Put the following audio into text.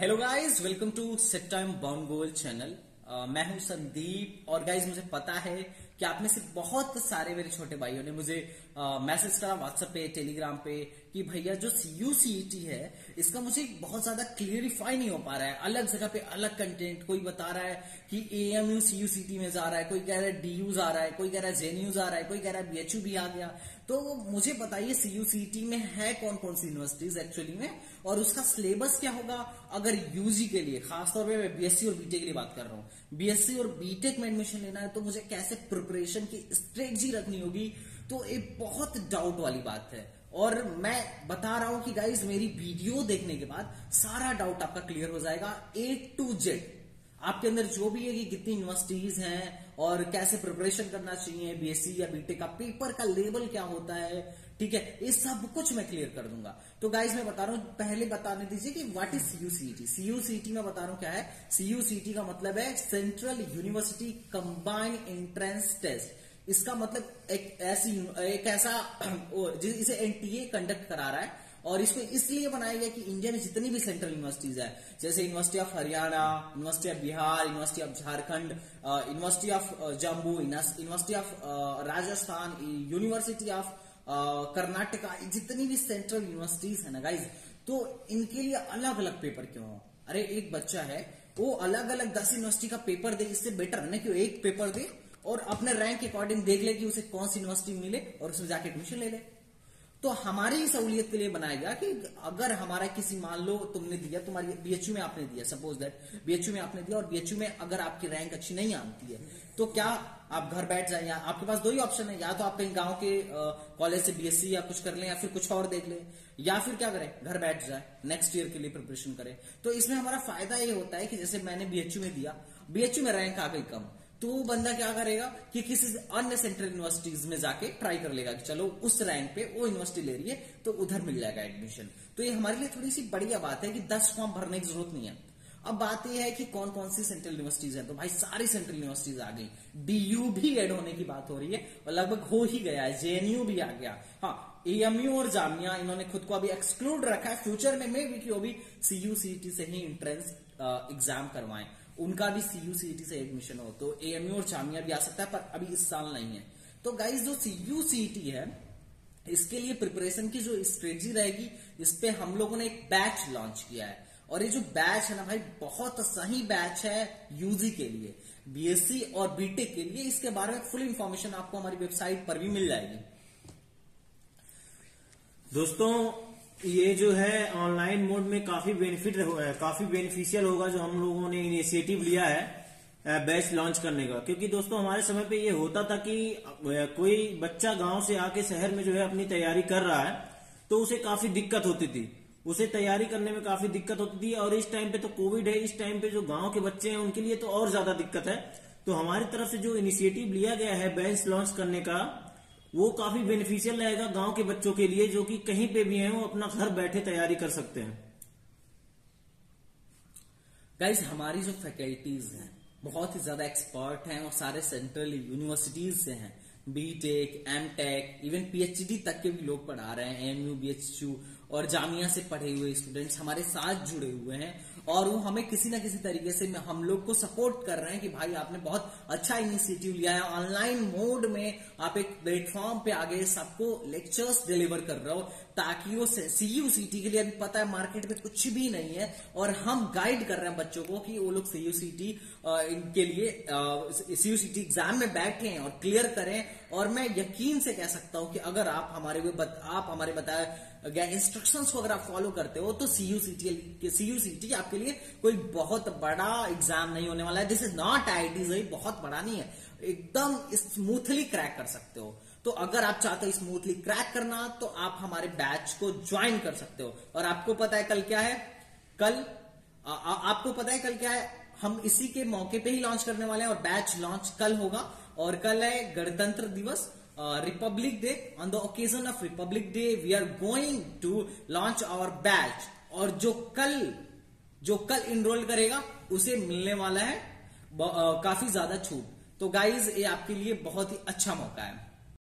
Hello guys, welcome to set time bound goal channel. मैं हूं संदीप। और गाइस, मुझे पता है कि आप में से बहुत सारे मेरे छोटे भाइयों ने मुझे मैसेज करा व्हाट्सएप पे, टेलीग्राम पे कि भैया जो CUCET है इसका मुझे बहुत ज्यादा क्लियरिफाई नहीं हो पा रहा है। अलग जगह पे अलग कंटेंट, कोई बता रहा है कि AMU CUCET में जा रहा है, कोई कह रहा है DU जा रहा है, कोई कह रहा है JNU जा रहा है, कोई कह रहा है BHU भी आ गया। तो मुझे बताइए CUCET में है कौन कौन सी यूनिवर्सिटीज एक्चुअली में, और उसका सिलेबस क्या होगा। अगर यूजी के लिए, खासतौर पे मैं BSc और BTECH के लिए बात कर रहा हूँ, BSc और BTECH में एडमिशन लेना है तो मुझे कैसे प्रिपरेशन की स्ट्रेटजी रखनी होगी, तो एक बहुत डाउट वाली बात है। और मैं बता रहा हूं कि गाइज मेरी वीडियो देखने के बाद सारा डाउट आपका क्लियर हो जाएगा, A to Z। आपके अंदर जो भी है कि कितनी यूनिवर्सिटीज हैं और कैसे प्रिपरेशन करना चाहिए, BSc या BTECH का पेपर का लेवल क्या होता है, ठीक है, ये सब कुछ मैं क्लियर कर दूंगा। तो गाइज मैं बता रहा हूं, पहले बताने दीजिए कि व्हाट इज CUCET। CUCET में बता रहा हूं क्या है। CUCET का मतलब है central university combined entrance test. इसका मतलब एक ऐसा जिसे NTA कंडक्ट करा रहा है, और इसको इसलिए बनाया गया कि इंडिया में जितनी भी सेंट्रल यूनिवर्सिटीज है, जैसे university of Haryana, university of Bihar, university of Jharkhand, university of Jammu, university of Rajasthan, university of Karnataka, जितनी भी सेंट्रल यूनिवर्सिटीज है ना गाइज, तो इनके लिए अलग अलग पेपर क्यों हो। अरे एक बच्चा है वो अलग अलग 10 यूनिवर्सिटी का पेपर दे, इससे बेटर है ना कि एक पेपर दे और अपने रैंक के अकॉर्डिंग देख ले कि उसे कौन सी यूनिवर्सिटी मिले और उसमें जाके एडमिशन ले ले। तो हमारी सहूलियत के लिए बनाया गया कि अगर हमारा किसी, मान लो तुमने दिया, तुम्हारी BHU में आपने दिया, सपोज दैट BHU में आपने दिया, और BHU में अगर आपकी रैंक अच्छी नहीं आती है तो क्या आप घर बैठ जाए। या आपके पास दो ही ऑप्शन है, या तो आप कहीं गांव के कॉलेज से BSc या कुछ कर लें, या फिर कुछ और देख लें, या फिर क्या करें, घर बैठ जाए, नेक्स्ट ईयर के लिए प्रिपरेशन करें। तो इसमें हमारा फायदा ये होता है कि जैसे मैंने BHU में दिया, BHU में रैंक आ गई कम, तो वो बंदा क्या करेगा कि किसी अन्य सेंट्रल यूनिवर्सिटीज में जाके ट्राई कर लेगा कि चलो उस रैंक पे वो यूनिवर्सिटी ले रही है तो उधर मिल जाएगा एडमिशन। तो ये हमारे लिए थोड़ी सी बढ़िया बात है कि 10 फॉर्म भरने की जरूरत नहीं है। अब बात ये है कि कौन कौन सी सेंट्रल यूनिवर्सिटीज है, तो भाई सारी सेंट्रल यूनिवर्सिटीज आ गई। DU भी एड होने की बात हो रही है और लगभग हो ही गया है। JNU भी आ गया। हाँ, AMU और जामिया, इन्होंने खुद को अभी एक्सक्लूड रखा है, फ्यूचर में मे भी कि वो भी CUCET से ही एंट्रेंस एग्जाम करवाएं, उनका भी CUCET से एडमिशन हो। तो AMU और जामिया भी आ सकता है, पर अभी इस साल नहीं है। तो गाइज जो CUCET है इसके लिए प्रिपरेशन की जो स्ट्रेटजी रहेगी, इस पे हम लोगों ने एक बैच लॉन्च किया है। और ये जो बैच है ना भाई, बहुत सही बैच है यूजी के लिए, BSc और BTECH के लिए। इसके बारे में फुल इंफॉर्मेशन आपको हमारी वेबसाइट पर भी मिल जाएगी। दोस्तों ये जो है ऑनलाइन मोड में काफी बेनिफिशियल होगा जो हम लोगों ने इनिशिएटिव लिया है बैच लॉन्च करने का। क्योंकि दोस्तों हमारे समय पे ये होता था कि कोई बच्चा गांव से आके शहर में जो है अपनी तैयारी कर रहा है तो उसे काफी दिक्कत होती थी, उसे तैयारी करने में काफी दिक्कत होती थी। और इस टाइम पे तो कोविड है, इस टाइम पे जो गाँव के बच्चे हैं उनके लिए तो और ज्यादा दिक्कत है। तो हमारी तरफ से जो इनिशिएटिव लिया गया है बैच लॉन्च करने का, वो काफी बेनिफिशियल रहेगा गांव के बच्चों के लिए, जो कि कहीं पे भी हैं वो अपना घर बैठे तैयारी कर सकते हैं। गाइज हमारी जो फैकल्टीज हैं बहुत ही ज्यादा एक्सपर्ट हैं और सारे सेंट्रल यूनिवर्सिटीज से हैं। BTECH, M.TECH, इवन PhD तक के भी लोग पढ़ा रहे हैं। AMU, BHU और जामिया से पढ़े हुए स्टूडेंट्स हमारे साथ जुड़े हुए हैं, और वो हमें किसी ना किसी तरीके से हम लोग को सपोर्ट कर रहे हैं कि भाई आपने बहुत अच्छा इनिशिएटिव लिया है। ऑनलाइन मोड में आप एक प्लेटफॉर्म पे आगे सबको लेक्चर्स डिलीवर कर रहे हो, ताकि वो CUCET के लिए, अभी पता है मार्केट में कुछ भी नहीं है, और हम गाइड कर रहे हैं बच्चों को कि वो लोग CUCET के लिए CUCET एग्जाम में बैठे और क्लियर करें। और मैं यकीन से कह सकता हूं कि अगर आप हमारे बताए गए इंस्ट्रक्शंस को अगर आप फॉलो करते हो तो CUCET आपके लिए कोई बहुत बड़ा एग्जाम नहीं होने वाला है। दिस इज नॉट IIT, बहुत बड़ा नहीं है, एकदम स्मूथली क्रैक कर सकते हो। तो अगर आप चाहते हो स्मूथली क्रैक करना तो आप हमारे बैच को ज्वाइन कर सकते हो। और आपको पता है कल क्या है, हम इसी के मौके पे ही लॉन्च करने वाले हैं, और बैच लॉन्च कल होगा। और कल है गणतंत्र दिवस, Republic day. On the occasion of Republic day we are going to launch our batch, और जो कल इनरोल करेगा उसे मिलने वाला है काफी ज्यादा छूट। तो गाइज ये आपके लिए बहुत ही अच्छा मौका है।